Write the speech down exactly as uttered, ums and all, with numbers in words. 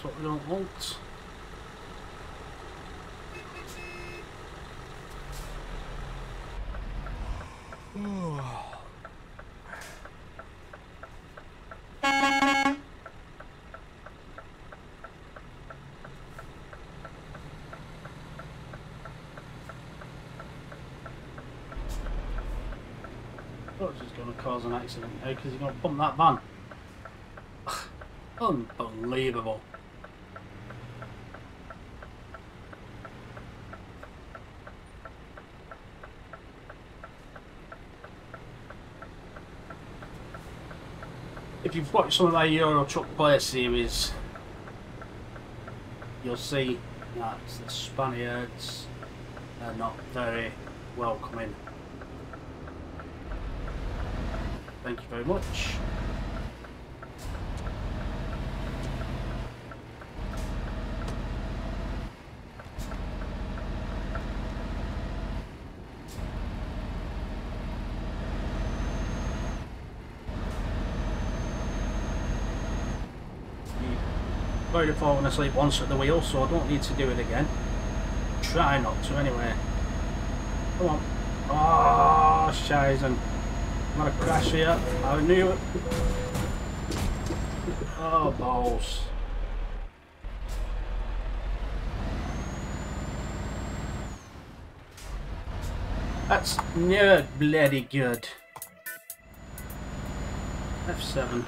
That's what we don't want. Cause an accident here because you're going to bump that van. Unbelievable. If you've watched some of our Euro Truck Player series, you'll see that the Spaniards are not very welcoming. Thank you very much. I've already fallen asleep once at the wheel, so I don't need to do it again. Try not to anyway. Come on. Oh, Scheißen. I'm gonna crash here. I knew it. Oh, balls. That's not bloody good. F seven.